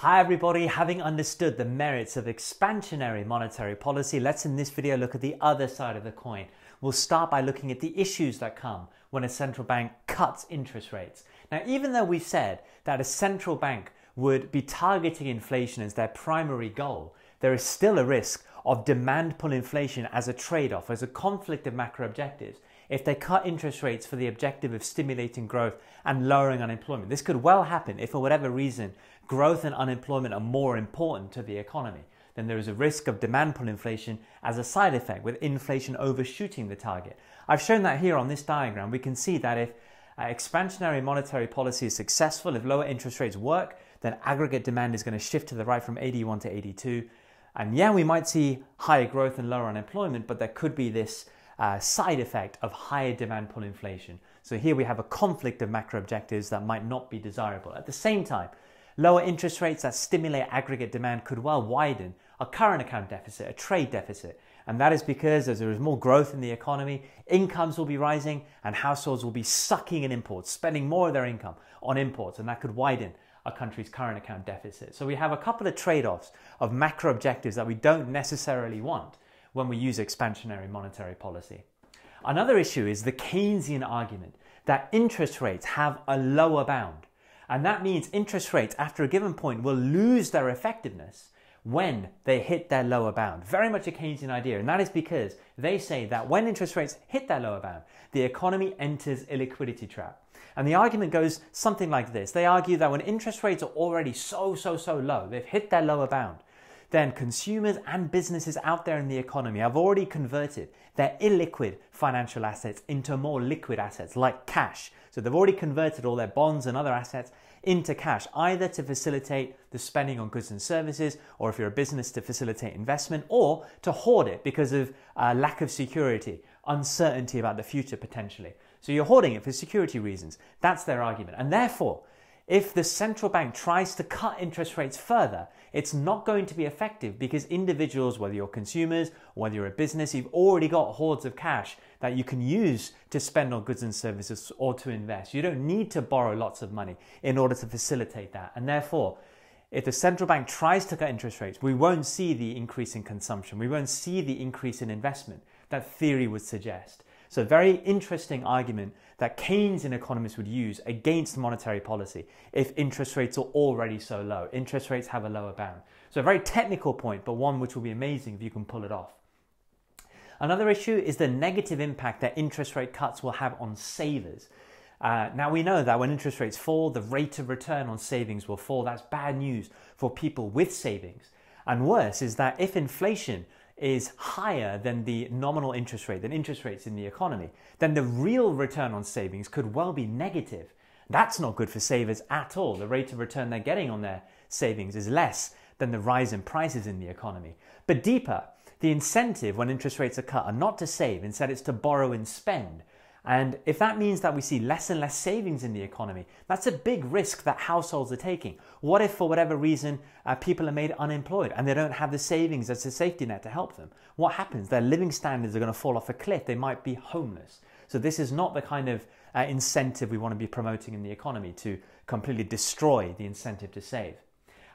Hi everybody, having understood the merits of expansionary monetary policy, let's in this video look at the other side of the coin. We'll start by looking at the issues that come when a central bank cuts interest rates. Now, even though we've said that a central bank would be targeting inflation as their primary goal, there is still a risk of demand pull inflation as a trade-off, as a conflict of macro objectives. If they cut interest rates for the objective of stimulating growth and lowering unemployment. This could well happen if, for whatever reason, growth and unemployment are more important to the economy. Then there is a risk of demand pull inflation as a side effect, with inflation overshooting the target. I've shown that here on this diagram. We can see that if expansionary monetary policy is successful, if lower interest rates work, then aggregate demand is going to shift to the right from 81 to 82. And yeah, we might see higher growth and lower unemployment, but there could be this side effect of higher demand pull inflation. So here we have a conflict of macro objectives that might not be desirable. At the same time, lower interest rates that stimulate aggregate demand could well widen a current account deficit, a trade deficit. And that is because as there is more growth in the economy, incomes will be rising and households will be sucking in imports, spending more of their income on imports, and that could widen a country's current account deficit. So we have a couple of trade-offs of macro objectives that we don't necessarily want when we use expansionary monetary policy. Another issue is the Keynesian argument that interest rates have a lower bound. And that means interest rates after a given point will lose their effectiveness when they hit their lower bound. Very much a Keynesian idea, and that is because they say that when interest rates hit their lower bound, the economy enters a liquidity trap. And the argument goes something like this. They argue that when interest rates are already so low, they've hit their lower bound, then consumers and businesses out there in the economy have already converted their illiquid financial assets into more liquid assets like cash. So they've already converted all their bonds and other assets into cash, either to facilitate the spending on goods and services, or if you're a business, to facilitate investment, or to hoard it because of lack of security, uncertainty about the future potentially. So you're hoarding it for security reasons. That's their argument. And therefore, if the central bank tries to cut interest rates further, it's not going to be effective because individuals, whether you're consumers, whether you're a business, you've already got hoards of cash that you can use to spend on goods and services or to invest. You don't need to borrow lots of money in order to facilitate that. And therefore, if the central bank tries to cut interest rates, we won't see the increase in consumption. We won't see the increase in investment that theory would suggest. So a very interesting argument that Keynesian economists would use against monetary policy if interest rates are already so low. Interest rates have a lower bound. So a very technical point, but one which will be amazing if you can pull it off. Another issue is the negative impact that interest rate cuts will have on savers. Now we know that when interest rates fall, the rate of return on savings will fall. That's bad news for people with savings. And worse is that if inflation is higher than the nominal interest rate, than interest rates in the economy, then the real return on savings could well be negative. That's not good for savers at all. The rate of return they're getting on their savings is less than the rise in prices in the economy. But deeper, the incentive when interest rates are cut are not to save, instead it's to borrow and spend. And if that means that we see less and less savings in the economy, that's a big risk that households are taking. What if, for whatever reason, people are made unemployed and they don't have the savings as a safety net to help them? What happens? Their living standards are going to fall off a cliff. They might be homeless. So this is not the kind of incentive we want to be promoting in the economy, to completely destroy the incentive to save.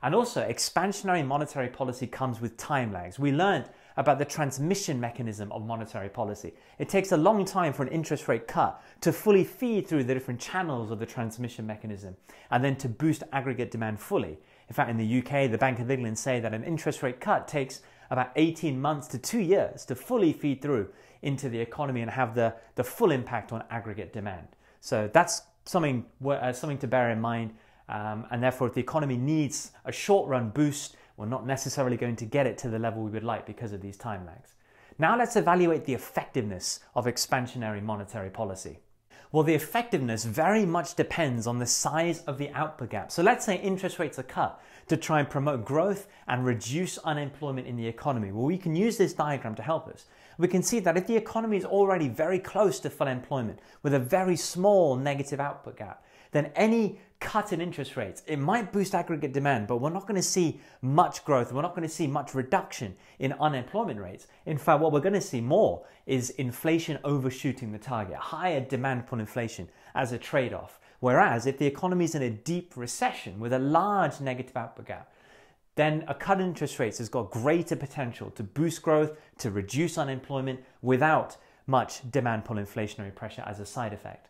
And also, expansionary monetary policy comes with time lags. We learned about the transmission mechanism of monetary policy. It takes a long time for an interest rate cut to fully feed through the different channels of the transmission mechanism and then to boost aggregate demand fully. In fact, in the UK, the Bank of England say that an interest rate cut takes about 18 months to 2 years to fully feed through into the economy and have the full impact on aggregate demand. So that's something to bear in mind. And therefore, if the economy needs a short-run boost, we're not necessarily going to get it to the level we would like because of these time lags. Now let's evaluate the effectiveness of expansionary monetary policy. Well, the effectiveness very much depends on the size of the output gap. So let's say interest rates are cut to try and promote growth and reduce unemployment in the economy. Well, we can use this diagram to help us. We can see that if the economy is already very close to full employment with a very small negative output gap, then any cut in interest rates, it might boost aggregate demand, but we're not going to see much growth. We're not going to see much reduction in unemployment rates. In fact, what we're going to see more is inflation overshooting the target, higher demand pull inflation as a trade-off, Whereas if the economy is in a deep recession with a large negative output gap, then a cut in interest rates has got greater potential to boost growth, to reduce unemployment without much demand pull inflationary pressure as a side effect.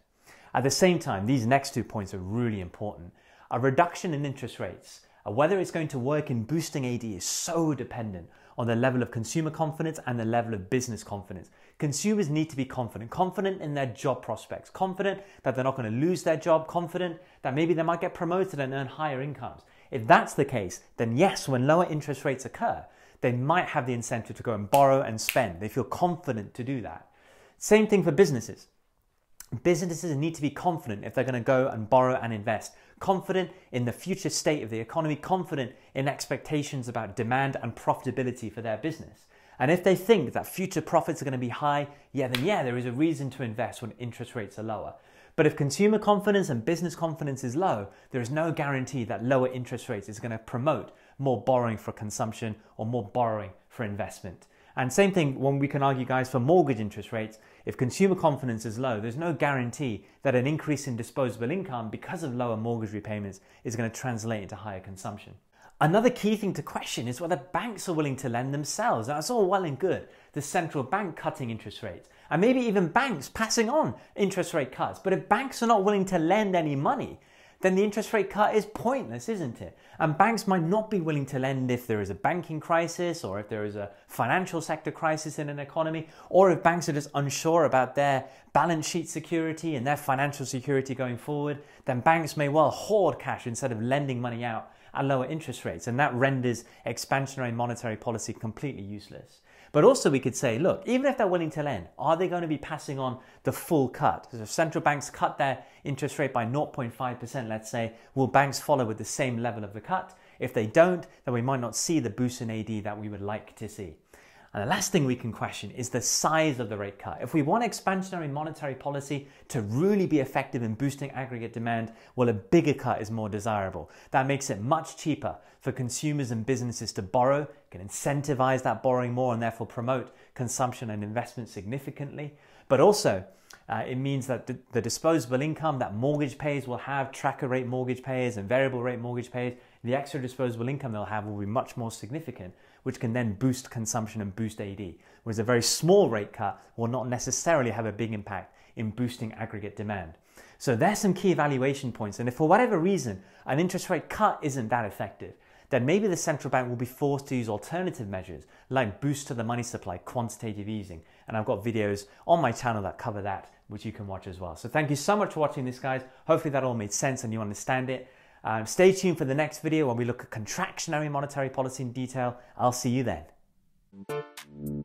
At the same time, these next 2 points are really important. A reduction in interest rates, whether it's going to work in boosting AD, is so dependent on the level of consumer confidence and the level of business confidence. Consumers need to be confident in their job prospects, confident that they're not going to lose their job, confident that maybe they might get promoted and earn higher incomes. If that's the case, then yes, when lower interest rates occur, they might have the incentive to go and borrow and spend. They feel confident to do that. Same thing for businesses. Businesses need to be confident if they're going to go and borrow and invest, confident in the future state of the economy, confident in expectations about demand and profitability for their business. And if they think that future profits are going to be high, then there is a reason to invest when interest rates are lower. But if consumer confidence and business confidence is low, there is no guarantee that lower interest rates is going to promote more borrowing for consumption or more borrowing for investment. And same thing when we can argue, guys, for mortgage interest rates. If consumer confidence is low, there's no guarantee that an increase in disposable income because of lower mortgage repayments is going to translate into higher consumption. Another key thing to question is whether banks are willing to lend themselves. Now, it's all well and good, the central bank cutting interest rates, and maybe even banks passing on interest rate cuts. But if banks are not willing to lend any money, then the interest rate cut is pointless, isn't it? And banks might not be willing to lend if there is a banking crisis, or if there is a financial sector crisis in an economy, or if banks are just unsure about their balance sheet security and their financial security going forward, then banks may well hoard cash instead of lending money out at lower interest rates, and that renders expansionary monetary policy completely useless. But also we could say, look, even if they're willing to lend, are they going to be passing on the full cut? So if central banks cut their interest rate by 0.5%, let's say, will banks follow with the same level of the cut? If they don't, then we might not see the boost in AD that we would like to see. And the last thing we can question is the size of the rate cut. If we want expansionary monetary policy to really be effective in boosting aggregate demand, well, a bigger cut is more desirable. That makes it much cheaper for consumers and businesses to borrow, can incentivize that borrowing more and therefore promote consumption and investment significantly. But also, it means that the disposable income that mortgage payers will have, tracker rate mortgage payers and variable rate mortgage payers, the extra disposable income they'll have will be much more significant, which can then boost consumption and boost AD, whereas a very small rate cut will not necessarily have a big impact in boosting aggregate demand. So there's some key evaluation points, and if for whatever reason an interest rate cut isn't that effective, then maybe the central bank will be forced to use alternative measures like boost to the money supply, quantitative easing, and I've got videos on my channel that cover that, which you can watch as well. So thank you so much for watching this, guys. Hopefully that all made sense and you understand it. Stay tuned for the next video where we look at contractionary monetary policy in detail. I'll see you then.